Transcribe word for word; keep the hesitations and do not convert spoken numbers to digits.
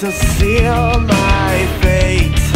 To seal my fate.